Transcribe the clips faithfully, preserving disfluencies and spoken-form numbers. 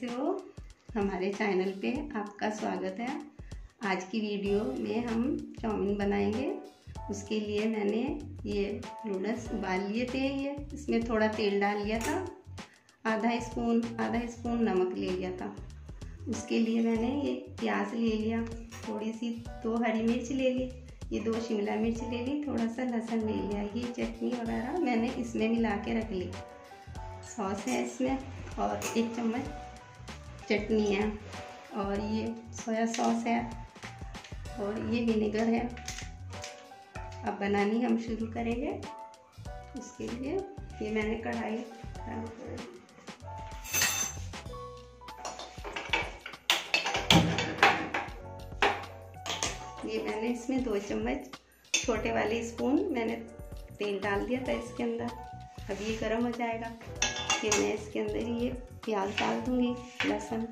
कैसे हो, हमारे चैनल पे आपका स्वागत है। आज की वीडियो में हम चाउमीन बनाएंगे। उसके लिए मैंने ये नूडल्स उबाल लिए थे। ये इसमें थोड़ा तेल डाल लिया था, आधा स्पून आधा स्पून नमक ले लिया था। उसके लिए मैंने ये प्याज ले लिया, थोड़ी सी दो हरी मिर्च ले ली, ये दो शिमला मिर्च ले ली, थोड़ा सा लहसुन ले लिया। ये चटनी वगैरह मैंने इसमें मिला के रख ली। सॉस है इसमें और एक चम्मच चटनी है और ये सोया सॉस है और ये विनेगर है। अब बनानी हम शुरू करेंगे। उसके लिए ये मैंने कढ़ाई गरम कर दी। ये मैंने इसमें दो चम्मच छोटे वाले स्पून मैंने तेल डाल दिया था इसके अंदर। अब ये गरम हो जाएगा कि मैं इसके अंदर ये प्याज डाल दूंगी, लहसुन।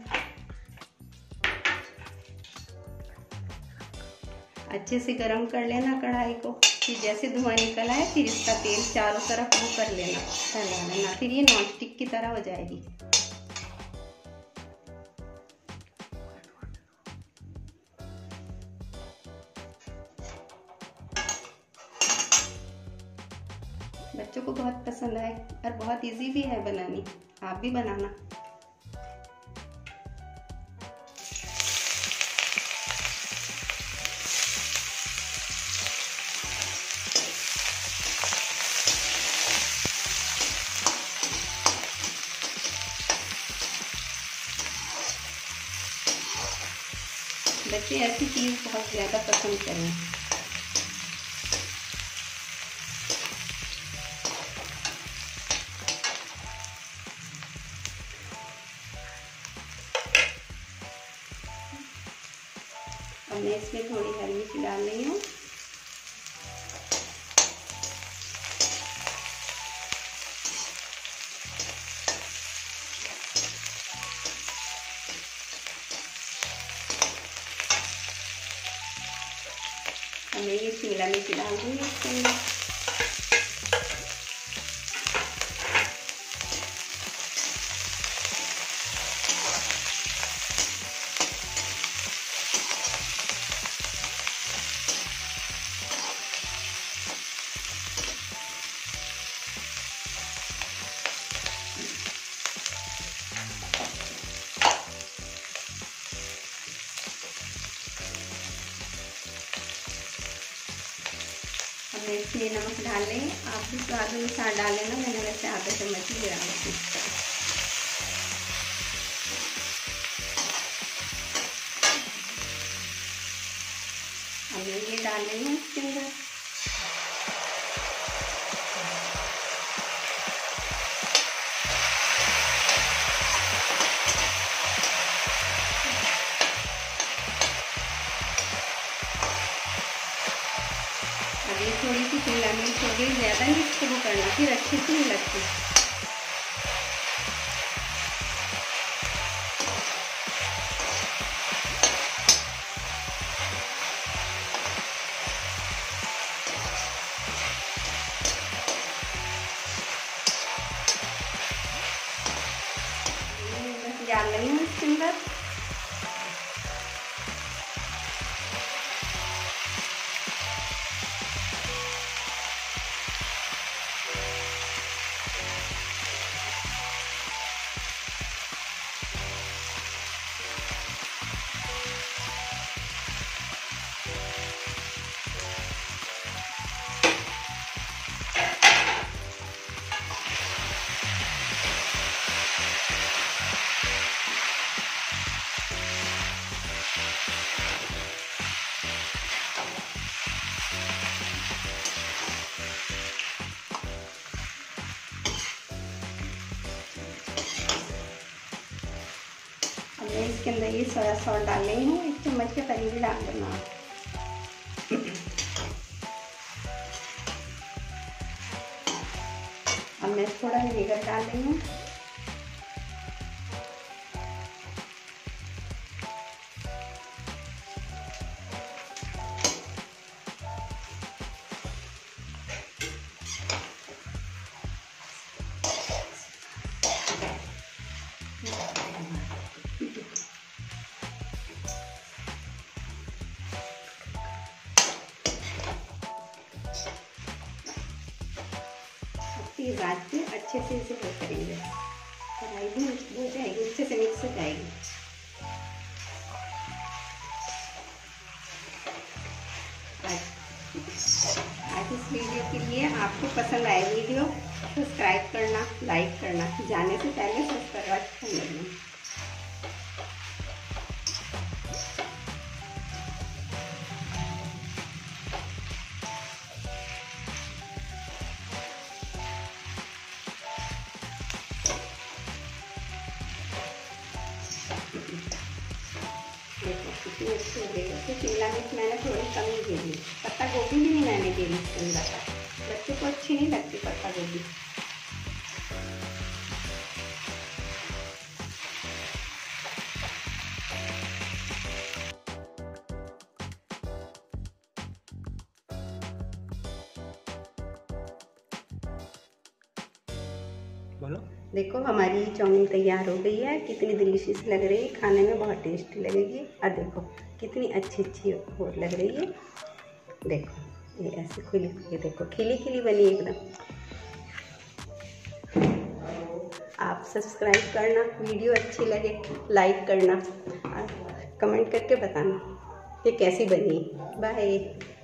अच्छे से गरम कर लेना कढ़ाई को, फिर जैसे धुआं निकला है फिर इसका तेल चारों तरफ वो कर लेना फैला लेना, फिर ये नॉन स्टिक की तरह हो जाएगी। बच्चों को बहुत पसंद आए और बहुत इजी भी है बनानी, आप भी बनाना। बच्चे ऐसी चीज़ बहुत ज़्यादा पसंद करें। मैं इसमें थोड़ी हरी मिर्च डाल रही हूँ। हमें ये शिमला मिर्च डाल दूंगी इसके अंदर। मैं इसमें नमक डाल रही हूँ, आप भी स्वाद अनुसार डाल लेना। मैंने वैसे आधा चम्मच ही डाला है। अब मैं ये डाल रही हूँ इसके अंदर। ये थोड़ी सी शिमला मिर्च हो गई, ज़्यादा नहीं इसको वो करना, फिर अच्छे से नहीं लगती। बस डाल रही हूँ इसके अंदर। मैं इसके अंदर ये सोया सॉस डाल रही हूँ, एक चम्मच के करीब ही डाल देना। अब मैं थोड़ा विनेगर डाल रही हूँ। बाद में अच्छे से इसे मिक्स करेंगे। कढ़ाई भी हो जाएगी, अच्छे से मिक्स हो जाएगी। आज इस वीडियो के लिए आपको पसंद आए वीडियो सब्सक्राइब करना, लाइक करना, जाने से पहले सब्सक्राइब कर लेना। देखो कितनी अच्छी हो गई। उसको शिमला मिर्च मैंने थोड़ी कम ही दे दी, पत्ता गोभी भी नहीं मैंने दे दी। शिमला बच्चों को अच्छी नहीं लगती पत्ता गोभी। बोलो, देखो हमारी चाउमीन तैयार हो गई है। कितनी डिलीशियस लग रही है, खाने में बहुत टेस्टी लगेगी। और देखो कितनी अच्छी अच्छी हो लग रही है। देखो ये ऐसे खुली खुली, देखो खिली खिली बनी एकदम। आप सब्सक्राइब करना, वीडियो अच्छी लगे लाइक करना और कमेंट करके बताना कि कैसी बनी। बाय।